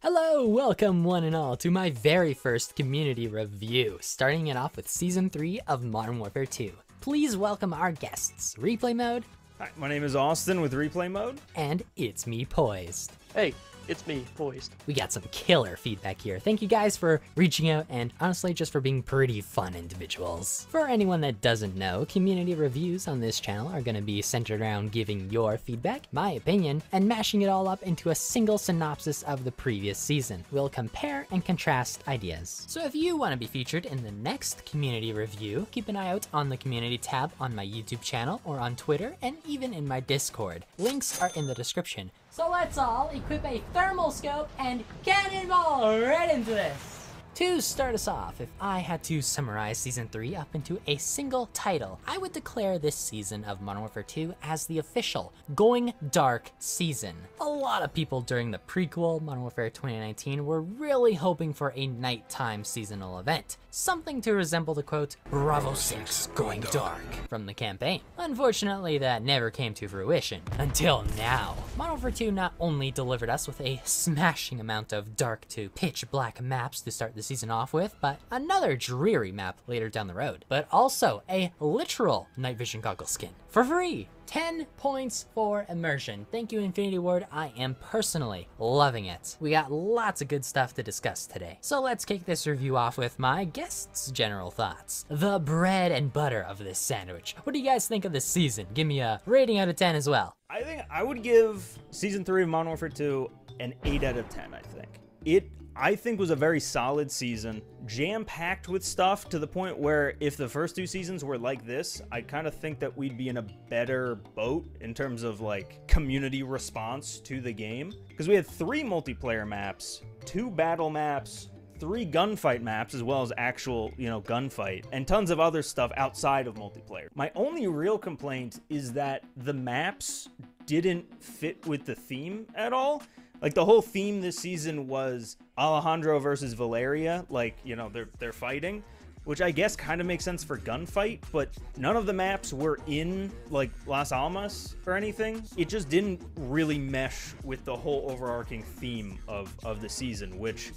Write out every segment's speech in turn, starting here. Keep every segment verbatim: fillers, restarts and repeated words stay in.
Hello, welcome one and all to my very first community review, starting it off with Season three of Modern Warfare two. Please welcome our guests, Replay Mode. Hi, my name is Austin with Replay Mode. And it's me, Poised. Hey, it's me, Poised. We got some killer feedback here. Thank you guys for reaching out and honestly just for being pretty fun individuals. For anyone that doesn't know, community reviews on this channel are gonna be centered around giving your feedback, my opinion, and mashing it all up into a single synopsis of the previous season. We'll compare and contrast ideas. So if you wanna be featured in the next community review, keep an eye out on the community tab on my YouTube channel or on Twitter and even in my Discord. Links are in the description. So let's all equip a thermal scope and cannonball right into this! To start us off, if I had to summarize Season three up into a single title, I would declare this season of Modern Warfare two as the official Going Dark season. A lot of people during the prequel, Modern Warfare twenty nineteen, were really hoping for a nighttime seasonal event, something to resemble the quote, Bravo six Going Dark, from the campaign. Unfortunately, that never came to fruition, until now. Modern Warfare two not only delivered us with a smashing amount of dark to pitch black maps to start the season off with, but another dreary map later down the road, but also a literal night vision goggle skin for free. ten points for immersion. Thank you, Infinity Ward. I am personally loving it. We got lots of good stuff to discuss today. So let's kick this review off with my guests' general thoughts. The bread and butter of this sandwich. What do you guys think of this season? Give me a rating out of ten as well. I think I would give Season three of Modern Warfare two an eight out of ten, I think. It, I think, was a very solid season, jam-packed with stuff to the point where if the first two seasons were like this, I kind of think that we'd be in a better boat in terms of like community response to the game, because we had three multiplayer maps, two battle maps, three gunfight maps, as well as actual, you know, gunfight, and tons of other stuff outside of multiplayer. My only real complaint is that the maps didn't fit with the theme at all. Like, the whole theme this season was Alejandro versus Valeria, like, you know, they're, they're fighting, which I guess kind of makes sense for gunfight, but none of the maps were in, like, Las Almas or anything. It just didn't really mesh with the whole overarching theme of, of the season, which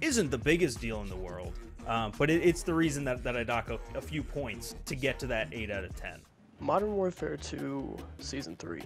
isn't the biggest deal in the world, um, but it, it's the reason that, that I dock a, a few points to get to that eight out of ten. Modern Warfare two Season three.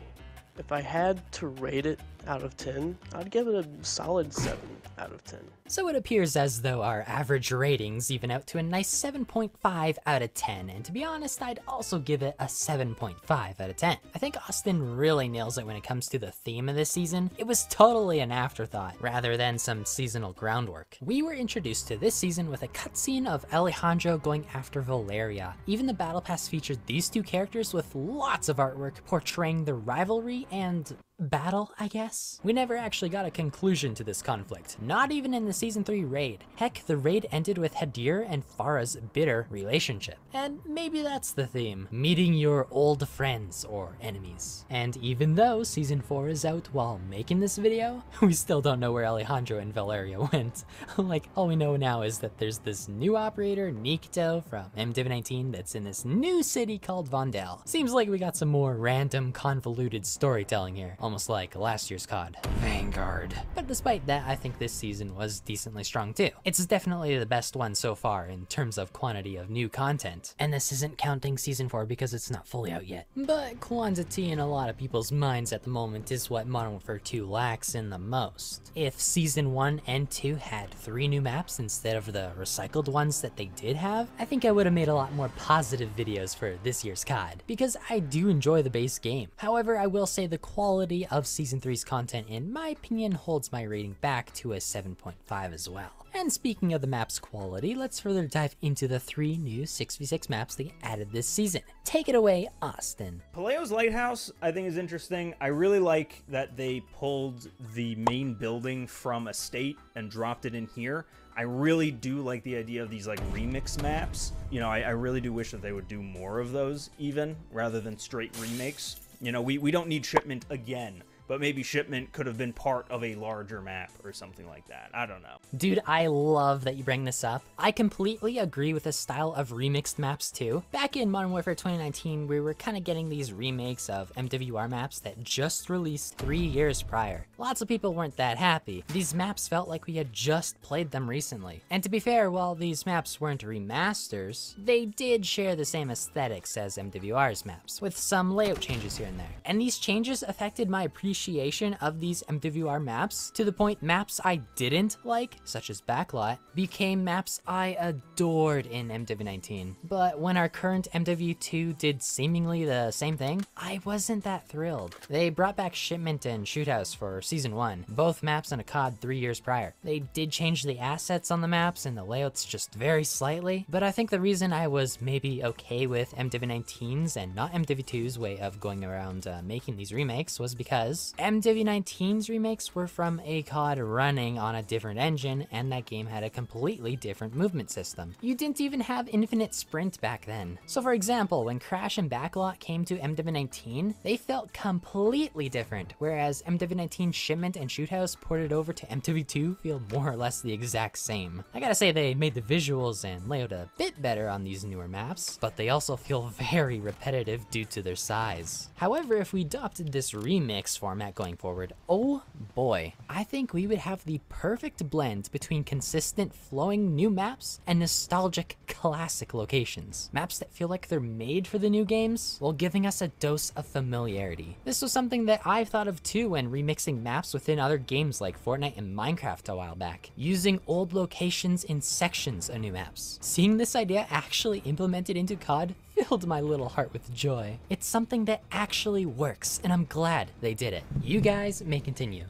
If I had to rate it out of ten, I'd give it a solid seven out of ten. So it appears as though our average ratings even out to a nice seven point five out of ten, and to be honest, I'd also give it a seven point five out of ten. I think Austin really nails it when it comes to the theme of this season. It was totally an afterthought, rather than some seasonal groundwork. We were introduced to this season with a cutscene of Alejandro going after Valeria. Even the Battle Pass featured these two characters with lots of artwork portraying the rivalry and battle, I guess? We never actually got a conclusion to this conflict, not even in the Season three raid. Heck, the raid ended with Hadir and Farah's bitter relationship. And maybe that's the theme, meeting your old friends or enemies. And even though Season four is out while making this video, we still don't know where Alejandro and Valeria went. Like, all we know now is that there's this new operator, Nikto, from M div nineteen, that's in this new city called Vondel. Seems like we got some more random, convoluted storytelling here. Almost like last year's C O D. Vanguard. But despite that, I think this season was decently strong too. It's definitely the best one so far in terms of quantity of new content. And this isn't counting Season four because it's not fully out yet. But quantity in a lot of people's minds at the moment is what Modern Warfare two lacks in the most. If Season one and two had three new maps instead of the recycled ones that they did have, I think I would have made a lot more positive videos for this year's C O D, because I do enjoy the base game. However, I will say the quality of Season three's content, in my opinion, holds my rating back to a seven point five as well. And speaking of the map's quality, let's further dive into the three new six v six maps they added this season. Take it away, Austin. Pelayo's Lighthouse, I think, is interesting. I really like that they pulled the main building from Estate and dropped it in here. I really do like the idea of these like remix maps. You know, I, I really do wish that they would do more of those even, rather than straight remakes. You know, we, we don't need Shipment again but maybe Shipment could have been part of a larger map or something like that. I don't know. Dude, I love that you bring this up. I completely agree with the style of remixed maps too. Back in Modern Warfare twenty nineteen, we were kind of getting these remakes of M W R maps that just released three years prior. Lots of people weren't that happy. These maps felt like we had just played them recently. And to be fair, while these maps weren't remasters, they did share the same aesthetics as M W R's maps, with some layout changes here and there. And these changes affected my appreciation of these M W R maps to the point maps I didn't like, such as Backlot, became maps I adored in M div nineteen. But when our current M div two did seemingly the same thing, I wasn't that thrilled. They brought back Shipment and Shoothouse for Season one, both maps on a C O D three years prior. They did change the assets on the maps and the layouts just very slightly, but I think the reason I was maybe okay with M div nineteen's and not M div two's way of going around uh, making these remakes was because M div nineteen's remakes were from a C O D running on a different engine, and that game had a completely different movement system. You didn't even have infinite sprint back then. So for example, when Crash and Backlot came to M div nineteen, they felt completely different, whereas M div nineteen Shipment and Shoothouse ported over to M div two feel more or less the exact same. I gotta say they made the visuals and layout a bit better on these newer maps, but they also feel very repetitive due to their size. However, if we adopted this remix format going forward, oh boy, I think we would have the perfect blend between consistent flowing new maps and nostalgic classic locations. Maps that feel like they're made for the new games while giving us a dose of familiarity. This was something that I've thought of too when remixing maps within other games like Fortnite and Minecraft a while back, using old locations in sections of new maps. Seeing this idea actually implemented into C O D filled my little heart with joy. It's something that actually works, and I'm glad they did it. You guys may continue.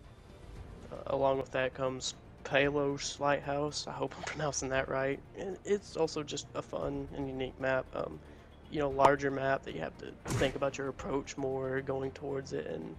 Uh, along with that comes Pelayo's Lighthouse. I hope I'm pronouncing that right. And it's also just a fun and unique map. Um, you know, larger map that you have to think about your approach more, going towards it, and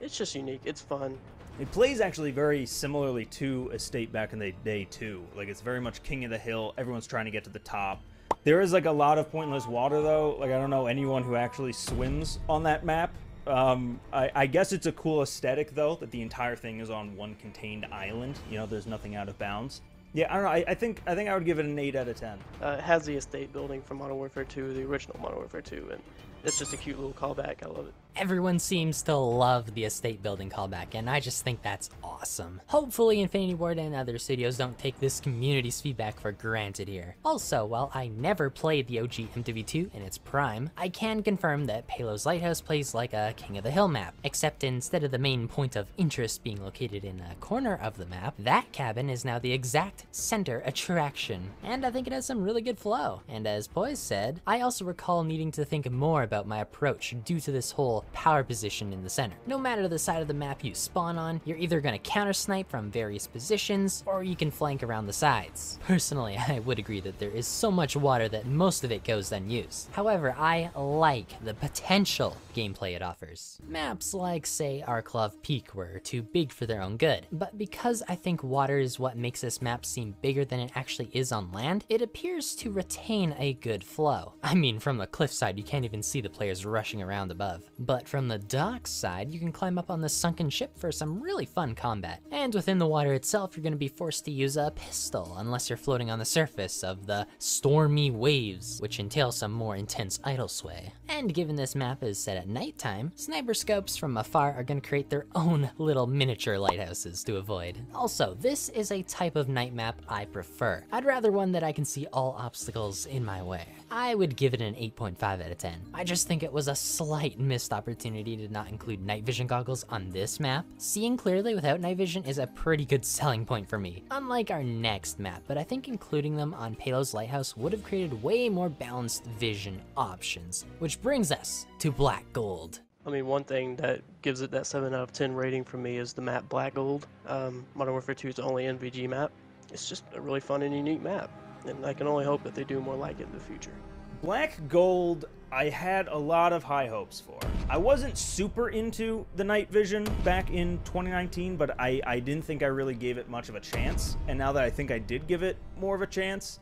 it's just unique. It's fun. It plays actually very similarly to Estate back in the day too. Like, it's very much king of the hill. Everyone's trying to get to the top. There is like a lot of pointless water though. Like, I don't know anyone who actually swims on that map. Um, I, I guess it's a cool aesthetic though, that the entire thing is on one contained island. You know, there's nothing out of bounds. Yeah, I don't know. I, I think I think I would give it an eight out of ten. Uh, it has the Estate building from Modern Warfare two, the original Modern Warfare two, and it's just a cute little callback. I love it. Everyone seems to love the Estate building callback, and I just think that's awesome. Hopefully Infinity Ward and other studios don't take this community's feedback for granted here. Also, while I never played the O G M div two in its prime, I can confirm that Pelayo's Lighthouse plays like a King of the Hill map, except instead of the main point of interest being located in a corner of the map, that cabin is now the exact center attraction. And I think it has some really good flow. And as Poised said, I also recall needing to think more about my approach due to this whole power position in the center. No matter the side of the map you spawn on, you're either going to counter snipe from various positions, or you can flank around the sides. Personally, I would agree that there is so much water that most of it goes unused. However, I like the potential gameplay it offers. Maps like, say, Arclove Peak were too big for their own good, but because I think water is what makes this map seem bigger than it actually is on land, it appears to retain a good flow. I mean, from the cliffside, you can't even see the players rushing around above. But from the docks side, you can climb up on the sunken ship for some really fun combat. And within the water itself, you're going to be forced to use a pistol unless you're floating on the surface of the stormy waves, which entails some more intense idle sway. And given this map is set at nighttime, sniper scopes from afar are going to create their own little miniature lighthouses to avoid. Also, this is a type of night map I prefer. I'd rather one that I can see all obstacles in my way. I would give it an eight point five out of ten. I just think it was a slight missed opportunity to not include night vision goggles on this map. Seeing clearly without night vision is a pretty good selling point for me, unlike our next map, but I think including them on Pelayo's Lighthouse would have created way more balanced vision options, which brings us to Black Gold. I mean, one thing that gives it that seven out of ten rating for me is the map Black Gold. Um, Modern Warfare two is the only N V G map. It's just a really fun and unique map, and I can only hope that they do more like it in the future. Black Gold, I had a lot of high hopes for. I wasn't super into the night vision back in twenty nineteen, but I, I didn't think I really gave it much of a chance. And now that I think I did give it more of a chance,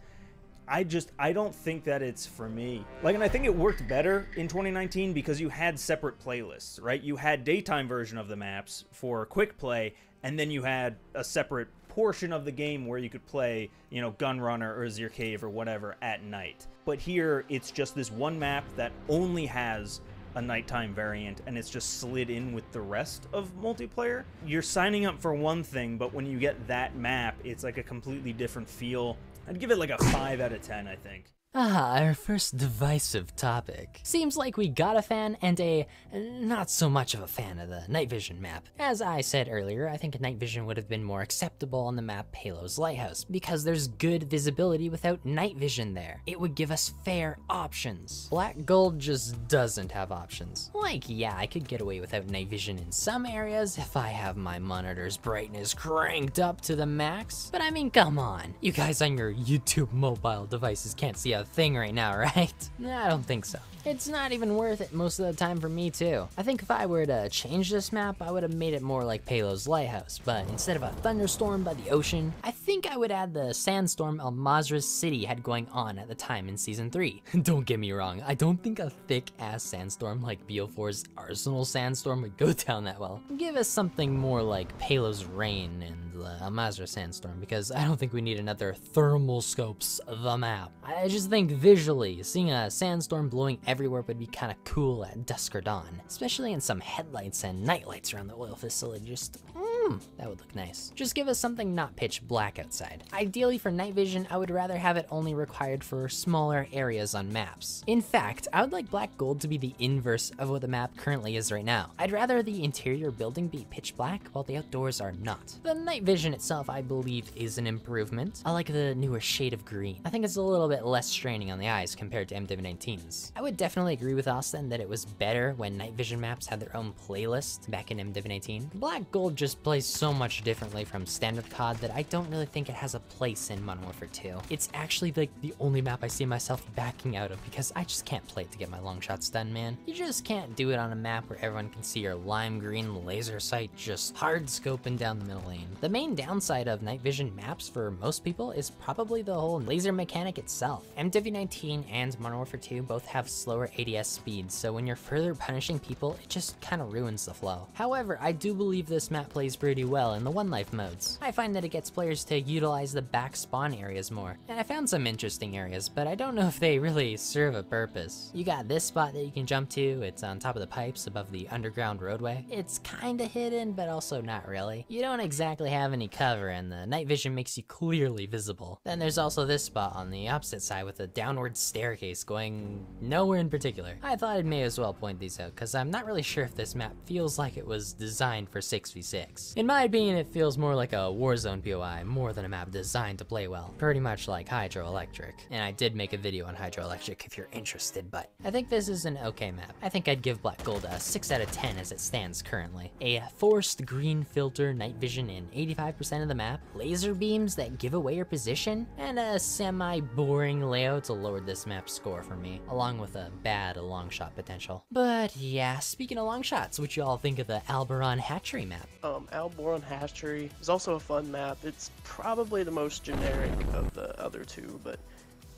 I just, I don't think that it's for me. Like, and I think it worked better in twenty nineteen because you had separate playlists, right? You had daytime version of the maps for quick play, and then you had a separate portion of the game where you could play, you know, Gunrunner or Zir Cave or whatever at night. But here, it's just this one map that only has a nighttime variant, and it's just slid in with the rest of multiplayer. You're signing up for one thing, but when you get that map, it's like a completely different feel. I'd give it like a five out of ten, I think. Ah, our first divisive topic. Seems like we got a fan and a not so much of a fan of the night vision map. As I said earlier, I think night vision would have been more acceptable on the map Pelayo's Lighthouse, because there's good visibility without night vision there. It would give us fair options. Black Gold just doesn't have options. Like, yeah, I could get away without night vision in some areas if I have my monitor's brightness cranked up to the max, but I mean, come on. You guys on your YouTube mobile devices can't see a thing right now, right? I don't think so. It's not even worth it most of the time for me too. I think if I were to change this map, I would have made it more like Pelayo's Lighthouse, but instead of a thunderstorm by the ocean, I think I would add the sandstorm El Mazra's city had going on at the time in season three. Don't get me wrong, I don't think a thick ass sandstorm like B O four's Arsenal sandstorm would go down that well. Give us something more like Pelayo's Rain and the El Mazra sandstorm, because I don't think we need another thermal scopes the map. I just think visually, seeing a sandstorm blowing everywhere would be kinda cool at dusk or dawn, especially in some headlights and nightlights around the oil facility. Just, mmm, that would look nice. Just give us something not pitch black outside. Ideally for night vision, I would rather have it only required for smaller areas on maps. In fact, I would like Black Gold to be the inverse of what the map currently is right now. I'd rather the interior building be pitch black while the outdoors are not. The night vision itself, I believe, is an improvement. I like the newer shade of green. I think it's a little bit less straining on the eyes compared to M div nineteen's. I would definitely agree with Austin that it was better when night vision maps had their own playlist back in M div nineteen. Black Gold just plays so much differently from standard C O D that I don't really think it has a place in Modern Warfare two. It's actually like the only map I see myself backing out of because I just can't play it to get my long shots done, man. You just can't do it on a map where everyone can see your lime green laser sight just hard scoping down the middle lane. The main downside of night vision maps for most people is probably the whole laser mechanic itself. M div nineteen and Modern Warfare two both have slower A D S speeds, so when you're further punishing people, it just kinda ruins the flow. However, I do believe this map plays pretty well in the one life modes. I find that it gets players to utilize the back spawn areas more, and I found some interesting areas, but I don't know if they really serve a purpose. You got this spot that you can jump to, it's on top of the pipes above the underground roadway. It's kinda hidden, but also not really. You don't exactly have any cover, and the night vision makes you clearly visible. Then there's also this spot on the opposite side with a downward staircase going nowhere in particular. I thought I may as well point these out because I'm not really sure if this map feels like it was designed for six v six. In my opinion, it feels more like a Warzone P O I more than a map designed to play well. Pretty much like Hydroelectric. And I did make a video on Hydroelectric if you're interested, but I think this is an okay map. I think I'd give Black Gold a six out of ten as it stands currently. A forced green filter, night vision in eighty-five percent of the map, laser beams that give away your position, and a semi-boring layout to lower this map's score for me, along with a bad long shot potential. But yeah, speaking of long shots, what you all think of the Alboran Hatchery map? Um, Alboran Hatchery is also a fun map. It's probably the most generic of the other two, but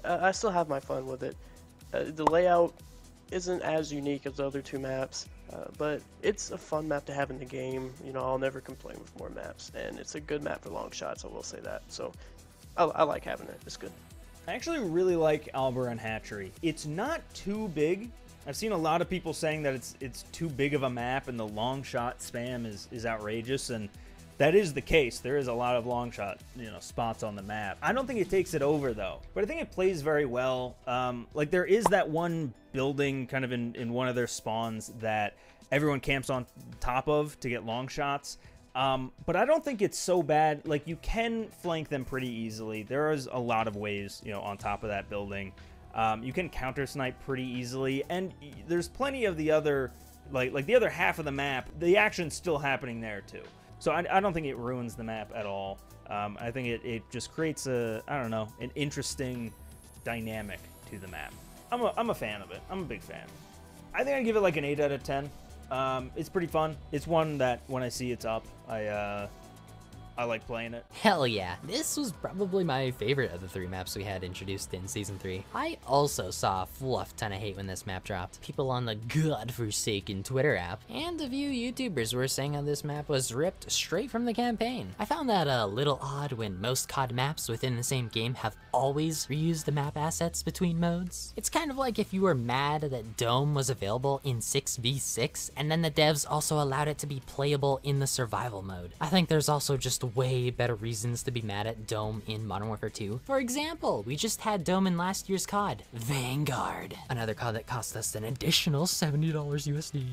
uh, I still have my fun with it. Uh, the layout isn't as unique as the other two maps, uh, but it's a fun map to have in the game. You know, I'll never complain with more maps, and it's a good map for long shots, I will say that. So I, I like having it, it's good. I actually really like Alboran Hatchery. It's not too big. I've seen a lot of people saying that it's it's too big of a map and the long shot spam is, is outrageous, and that is the case. There is a lot of long shot, you know, spots on the map. I don't think it takes it over though, but I think it plays very well. Um, like there is that one building kind of in, in one of their spawns that everyone camps on top of to get long shots. Um, but I don't think it's so bad. Like, you can flank them pretty easily. There is a lot of ways, you know, on top of that building. Um, you can counter snipe pretty easily, and there's plenty of the other, like, like the other half of the map, the action's still happening there too. So I, I don't think it ruins the map at all. Um, I think it, it just creates a, I don't know, an interesting dynamic to the map. I'm a, I'm a fan of it. I'm a big fan. I think I'd give it like an eight out of ten. Um, it's pretty fun. It's one that when I see it's up, I uh, I like playing it. Hell yeah. This was probably my favorite of the three maps we had introduced in season three. I also saw a fluff ton of hate when this map dropped. People on the godforsaken Twitter app and a few YouTubers were saying how this map was ripped straight from the campaign. I found that a little odd when most C O D maps within the same game have always reused the map assets between modes. It's kind of like if you were mad that Dome was available in six v six and then the devs also allowed it to be playable in the survival mode. I think there's also just way better reasons to be mad at Dome in Modern Warfare two. For example, we just had Dome in last year's C O D, Vanguard. Another C O D that cost us an additional seventy dollars U S D.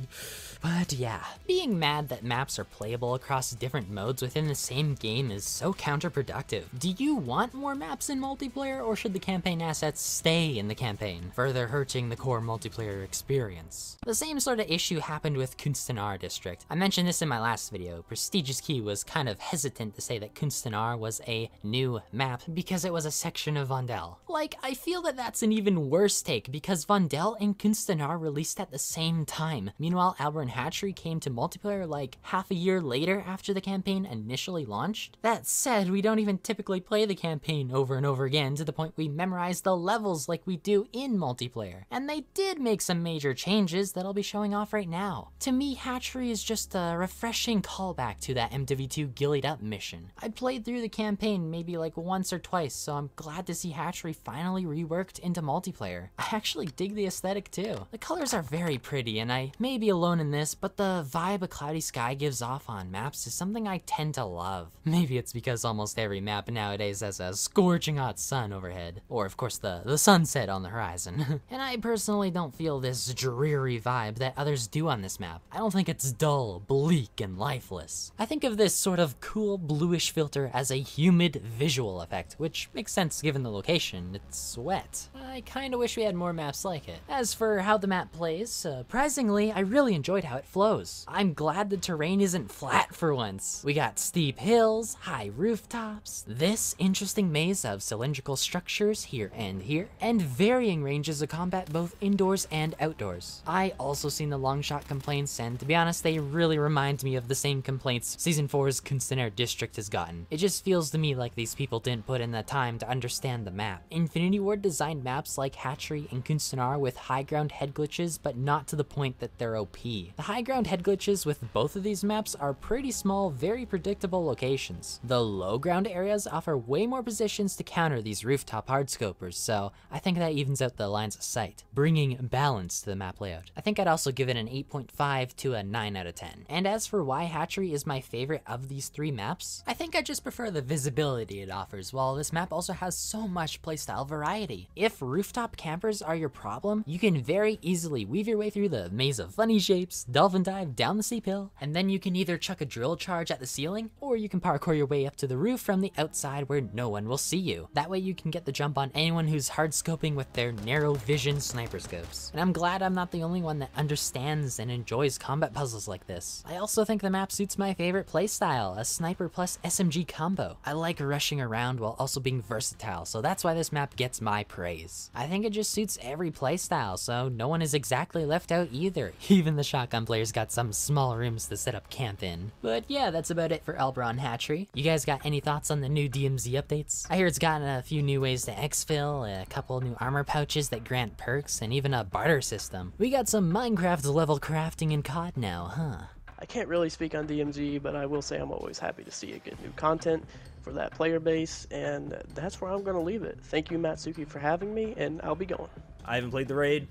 But yeah, being mad that maps are playable across different modes within the same game is so counterproductive. Do you want more maps in multiplayer, or should the campaign assets stay in the campaign, further hurting the core multiplayer experience? The same sort of issue happened with Kunstenar District. I mentioned this in my last video. Prestigious Key was kind of hesitant to say that Kunstenar was a new map because it was a section of Vondel. Like, I feel that that's an even worse take because Vondel and Kunstenar released at the same time. Meanwhile, Alboran Hatchery came to multiplayer like half a year later after the campaign initially launched. That said, we don't even typically play the campaign over and over again to the point we memorize the levels like we do in multiplayer. And they did make some major changes that I'll be showing off right now. To me, Hatchery is just a refreshing callback to that M div two Gillied Up mission. I played through the campaign maybe like once or twice, so I'm glad to see Hatchery finally reworked into multiplayer. I actually dig the aesthetic too. The colors are very pretty, and I may be alone in this, but the vibe a cloudy sky gives off on maps is something I tend to love. Maybe it's because almost every map nowadays has a scorching hot sun overhead, or of course the, the sunset on the horizon. And I personally don't feel this dreary vibe that others do on this map. I don't think it's dull, bleak, and lifeless. I think of this sort of cool bluish filter as a humid visual effect, which makes sense given the location. It's wet. I kinda wish we had more maps like it. As for how the map plays, surprisingly, I really enjoyed how it flows. I'm glad the terrain isn't flat for once. We got steep hills, high rooftops, this interesting maze of cylindrical structures here and here, and varying ranges of combat both indoors and outdoors. I also seen the long shot complaints, and to be honest, they really remind me of the same complaints season four's Kunstenar District has gotten. It just feels to me like these people didn't put in the time to understand the map. Infinity Ward designed maps like Hatchery and Kunstenar with high ground head glitches, but not to the point that they're O P. The high ground head glitches with both of these maps are pretty small, very predictable locations. The low ground areas offer way more positions to counter these rooftop hardscopers, so I think that evens out the lines of sight, bringing balance to the map layout. I think I'd also give it an eight point five to a nine out of ten. And as for why Hatchery is my favorite of these three maps, I think I just prefer the visibility it offers, while this map also has so much playstyle variety. If rooftop campers are your problem, you can very easily weave your way through the maze of funny shapes, dolphin dive down the steep hill, and then you can either chuck a drill charge at the ceiling, or you can parkour your way up to the roof from the outside where no one will see you. That way you can get the jump on anyone who's hard scoping with their narrow vision sniper scopes. And I'm glad I'm not the only one that understands and enjoys combat puzzles like this. I also think the map suits my favorite playstyle, a sniper plus S M G combo. I like rushing around while also being versatile, so that's why this map gets my praise. I think it just suits every playstyle, so no one is exactly left out either. Even the shotgun players got some small rooms to set up camp in. But yeah, that's about it for Alboran Hatchery. You guys got any thoughts on the new D M Z updates? I hear it's gotten a few new ways to exfil, a couple new armor pouches that grant perks, and even a barter system. We got some Minecraft level crafting in C O D now, huh? I can't really speak on D M Z, but I will say I'm always happy to see it get new content for that player base, and that's where I'm going to leave it. Thank you, Matsuki, for having me, and I'll be going. I haven't played the raid.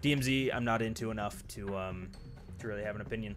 D M Z, I'm not into enough to, um, to really have an opinion.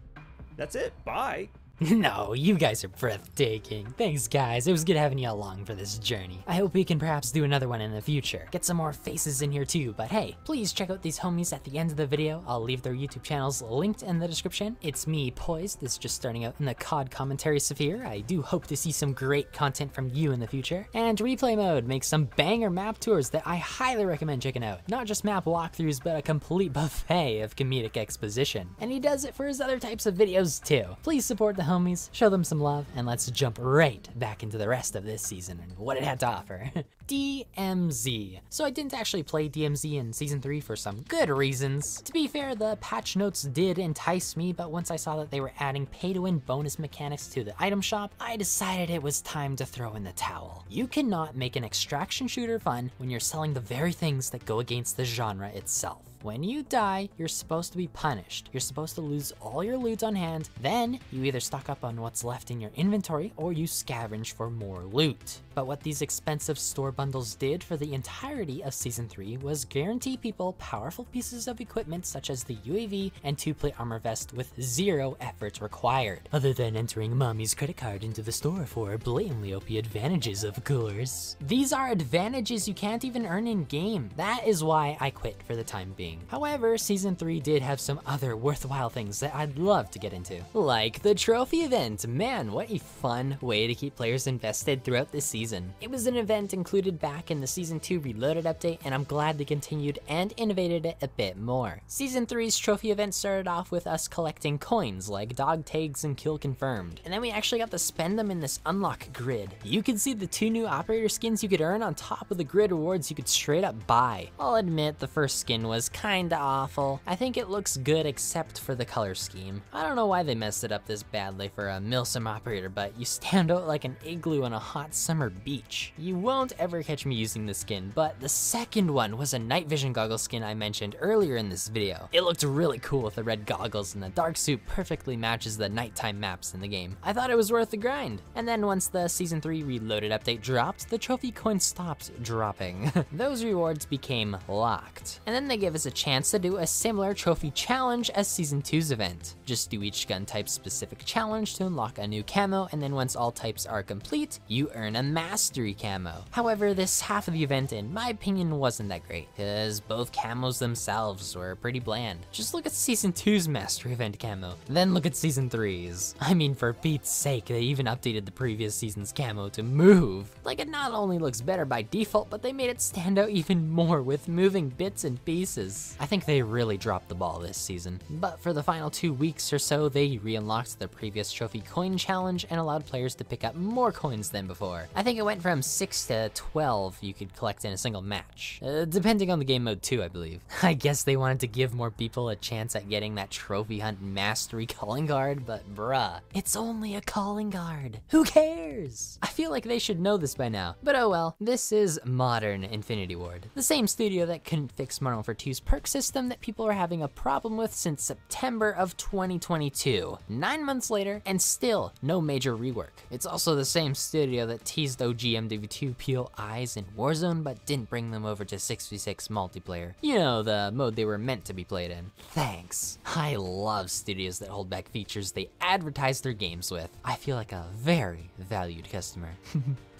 That's it. Bye. No, you guys are breathtaking. Thanks guys, it was good having you along for this journey. I hope we can perhaps do another one in the future. Get some more faces in here too, but hey, please check out these homies at the end of the video. I'll leave their YouTube channels linked in the description. It's me, Poised, this is just starting out in the C O D commentary sphere. I do hope to see some great content from you in the future. And Replay Mode makes some banger map tours that I highly recommend checking out. Not just map walkthroughs, but a complete buffet of comedic exposition. And he does it for his other types of videos too. Please support the homies homies, show them some love, and let's jump right back into the rest of this season and what it had to offer. D M Z. So I didn't actually play D M Z in Season three for some good reasons. To be fair, the patch notes did entice me, but once I saw that they were adding pay-to-win bonus mechanics to the item shop, I decided it was time to throw in the towel. You cannot make an extraction shooter fun when you're selling the very things that go against the genre itself. When you die, you're supposed to be punished. You're supposed to lose all your loot on hand, then you either stock up on what's left in your inventory or you scavenge for more loot. But what these expensive store bundles did for the entirety of Season three was guarantee people powerful pieces of equipment such as the U A V and two-plate armor vest with zero effort required, other than entering mommy's credit card into the store for blatantly O P advantages, of course. These are advantages you can't even earn in-game. That is why I quit for the time being. However, Season three did have some other worthwhile things that I'd love to get into. Like the trophy event. Man, what a fun way to keep players invested throughout this season. It was an event included back in the Season two Reloaded update, and I'm glad they continued and innovated it a bit more. Season three's trophy event started off with us collecting coins like dog tags and kill confirmed, and then we actually got to spend them in this unlock grid. You could see the two new operator skins you could earn on top of the grid rewards you could straight up buy. I'll admit the first skin was kind Kinda awful. I think it looks good except for the color scheme. I don't know why they messed it up this badly for a milsim operator, but you stand out like an igloo on a hot summer beach. You won't ever catch me using this skin, but the second one was a night vision goggle skin I mentioned earlier in this video. It looked really cool with the red goggles, and the dark suit perfectly matches the nighttime maps in the game. I thought it was worth the grind. And then once the Season three Reloaded update dropped, the trophy coin stopped dropping. Those rewards became locked. And then they gave us a chance to do a similar trophy challenge as Season two's event. Just do each gun type specific challenge to unlock a new camo, and then once all types are complete, you earn a mastery camo. However, this half of the event, in my opinion, wasn't that great, because both camos themselves were pretty bland. Just look at Season two's mastery event camo, then look at Season three's. I mean, for Pete's sake, they even updated the previous season's camo to move. Like, it not only looks better by default, but they made it stand out even more with moving bits and pieces. I think they really dropped the ball this season. But for the final two weeks or so, they re-unlocked the previous trophy coin challenge and allowed players to pick up more coins than before. I think it went from six to twelve you could collect in a single match, uh, depending on the game mode too, I believe. I guess they wanted to give more people a chance at getting that trophy hunt mastery calling card, but bruh, it's only a calling card. Who cares? I feel like they should know this by now, but oh well. This is Modern Infinity Ward, the same studio that couldn't fix Modern Warfare two's perk system that people are having a problem with since September of twenty twenty-two. Nine months later, and still no major rework. It's also the same studio that teased O G M div twenty-two P O Is in Warzone but didn't bring them over to six v six multiplayer. You know, the mode they were meant to be played in. Thanks. I love studios that hold back features they advertise their games with. I feel like a very valued customer.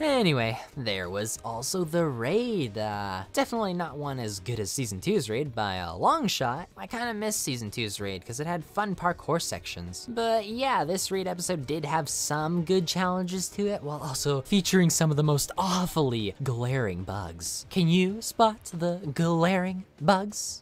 Anyway, there was also the raid. Uh, definitely not one as good as Season two's raid by a long shot. I kind of missed Season two's raid because it had fun parkour sections. But yeah, this raid episode did have some good challenges to it while also featuring some of the most awfully glaring bugs. Can you spot the glaring bugs?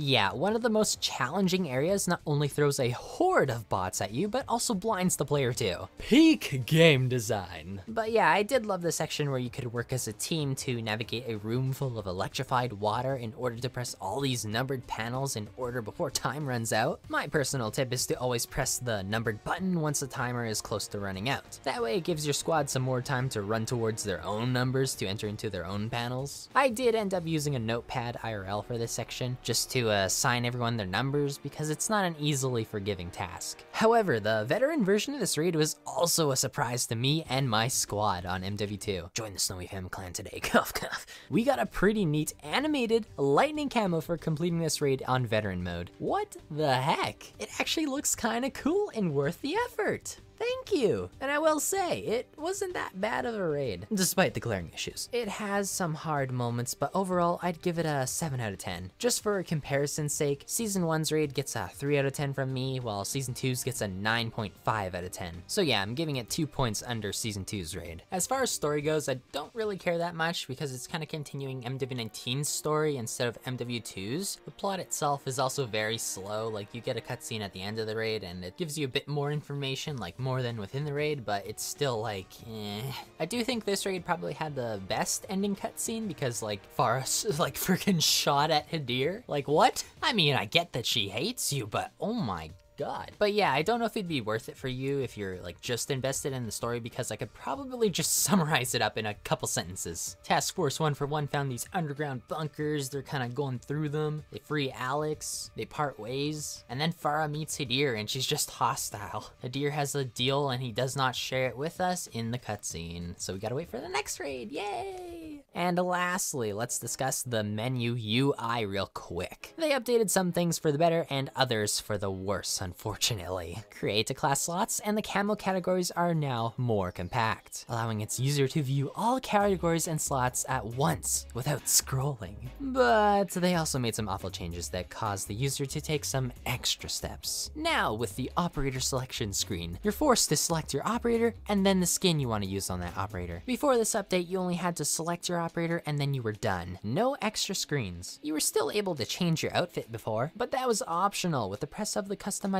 Yeah, one of the most challenging areas not only throws a horde of bots at you, but also blinds the player too. Peak game design. But yeah, I did love the section where you could work as a team to navigate a room full of electrified water in order to press all these numbered panels in order before time runs out. My personal tip is to always press the numbered button once the timer is close to running out. That way it gives your squad some more time to run towards their own numbers to enter into their own panels. I did end up using a notepad I R L for this section, just to Uh, assign everyone their numbers because it's not an easily forgiving task. However, the veteran version of this raid was also a surprise to me and my squad on M div twenty-two. Join the Snowy Fam clan today, cuff cuff. We got a pretty neat animated lightning camo for completing this raid on veteran mode. What the heck? It actually looks kinda cool and worth the effort. Thank you! And I will say, it wasn't that bad of a raid, despite the glaring issues. It has some hard moments, but overall, I'd give it a seven out of ten. Just for comparison's sake, Season one's raid gets a three out of ten from me, while Season two's gets a nine point five out of ten. So yeah, I'm giving it two points under Season two's raid. As far as story goes, I don't really care that much, because it's kind of continuing M div nineteen's story instead of M W two's. The plot itself is also very slow, like you get a cutscene at the end of the raid, and it gives you a bit more information, like more more than within the raid, but it's still like, eh. I do think this raid probably had the best ending cutscene because like Farah like freaking shot at Hadir. Like what? I mean, I get that she hates you, but oh my god. God. But yeah, I don't know if it'd be worth it for you if you're like just invested in the story, because I could probably just summarize it up in a couple sentences. Task Force one for one found these underground bunkers. They're kind of going through them. They free Alex. They part ways. And then Farah meets Hadir and she's just hostile. Hadir has a deal and he does not share it with us in the cutscene. So we gotta wait for the next raid. Yay! And lastly, let's discuss the menu U I real quick. They updated some things for the better and others for the worse. Unfortunately. Create a class slots and the camo categories are now more compact, allowing its user to view all categories and slots at once without scrolling. But they also made some awful changes that caused the user to take some extra steps. Now with the operator selection screen, you're forced to select your operator and then the skin you want to use on that operator. Before this update, you only had to select your operator and then you were done. No extra screens. You were still able to change your outfit before, but that was optional with the press of the customization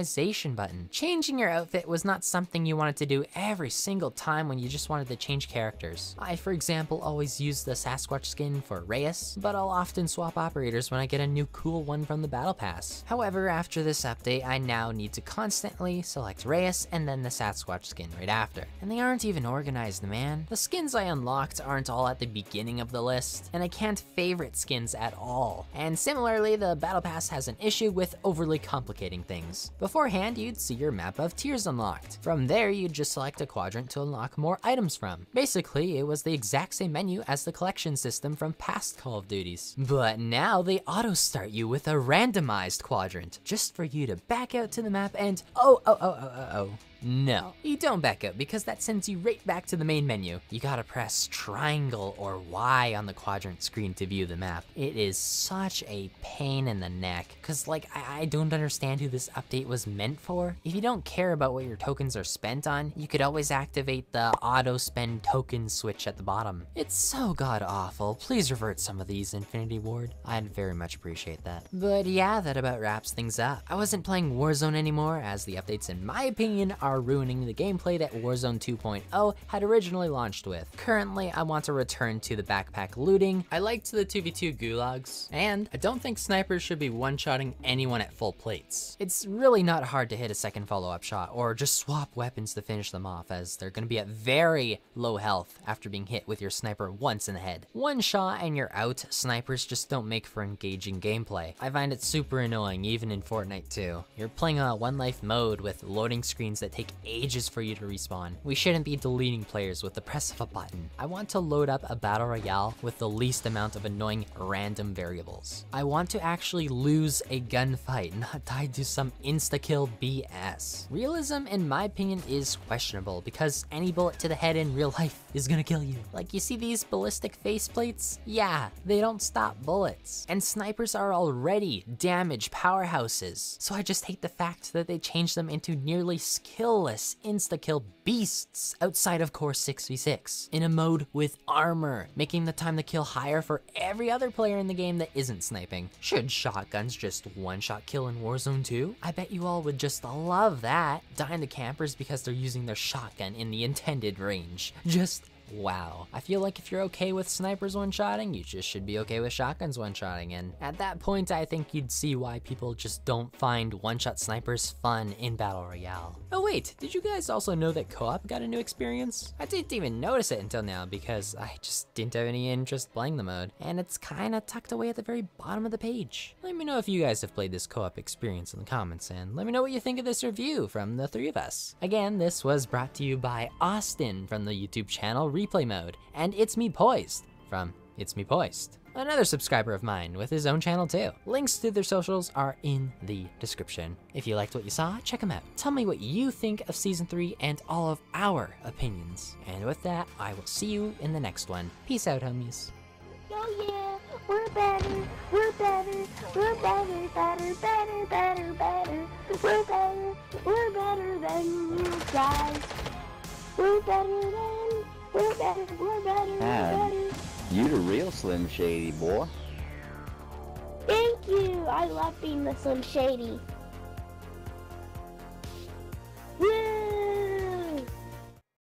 button. Changing your outfit was not something you wanted to do every single time when you just wanted to change characters. I, for example, always use the Sasquatch skin for Reyes, but I'll often swap operators when I get a new cool one from the battle pass. However, after this update, I now need to constantly select Reyes and then the Sasquatch skin right after. And they aren't even organized, man. The skins I unlocked aren't all at the beginning of the list, and I can't favorite skins at all. And similarly, the battle pass has an issue with overly complicating things. Beforehand, you'd see your map of tiers unlocked. From there, you'd just select a quadrant to unlock more items from. Basically, it was the exact same menu as the collection system from past Call of Duties. But now they auto-start you with a randomized quadrant, just for you to back out to the map and oh, oh, oh, oh, oh, oh. No, you don't back up because that sends you right back to the main menu. You gotta press triangle or Y on the quadrant screen to view the map. It is such a pain in the neck, cause like, I, I don't understand who this update was meant for. If you don't care about what your tokens are spent on, you could always activate the auto spend token switch at the bottom. It's so god awful. Please revert some of these, Infinity Ward. I'd very much appreciate that. But yeah, that about wraps things up. I wasn't playing Warzone anymore as the updates, in my opinion, are Are ruining the gameplay that Warzone two point oh had originally launched with. Currently, I want to return to the backpack looting. I liked the two v two gulags, and I don't think snipers should be one-shotting anyone at full plates. It's really not hard to hit a second follow-up shot or just swap weapons to finish them off, as they're gonna be at very low health after being hit with your sniper once in the head. One shot and you're out. Snipers just don't make for engaging gameplay. I find it super annoying, even in Fortnite two. You're playing a one-life mode with loading screens that take ages for you to respawn. We shouldn't be deleting players with the press of a button. I want to load up a battle royale with the least amount of annoying random variables. I want to actually lose a gunfight, not die to some insta-kill B S. Realism, in my opinion, is questionable because any bullet to the head in real life is gonna kill you. Like, you see these ballistic faceplates? Yeah, they don't stop bullets. And snipers are already damage powerhouses. So I just hate the fact that they changed them into nearly skill insta-kill beasts outside of core six v six in a mode with armor, making the time to kill higher for every other player in the game that isn't sniping. Should shotguns just one-shot kill in Warzone two? I bet you all would just love that. Dying to campers because they're using their shotgun in the intended range. Just wow. I feel like if you're okay with snipers one-shotting, you just should be okay with shotguns one-shotting, and at that point I think you'd see why people just don't find one-shot snipers fun in Battle Royale. Oh wait, did you guys also know that co-op got a new experience? I didn't even notice it until now because I just didn't have any interest playing the mode, and it's kinda tucked away at the very bottom of the page. Let me know if you guys have played this co-op experience in the comments, and let me know what you think of this review from the three of us. Again, this was brought to you by Austin from the YouTube channel Replay Mode, and It's Me Poised from It's Me Poised, another subscriber of mine with his own channel too. Links to their socials are in the description. If you liked what you saw, check them out. Tell me what you think of season three and all of our opinions. And with that, I will see you in the next one. Peace out, homies. Oh yeah, we're better, we're better, we're better, better, better, better, better. We're better, we're better than you guys. We're better than. We're better, we're better, we're better. You the real Slim Shady, boy. Thank you. I love being the Slim Shady.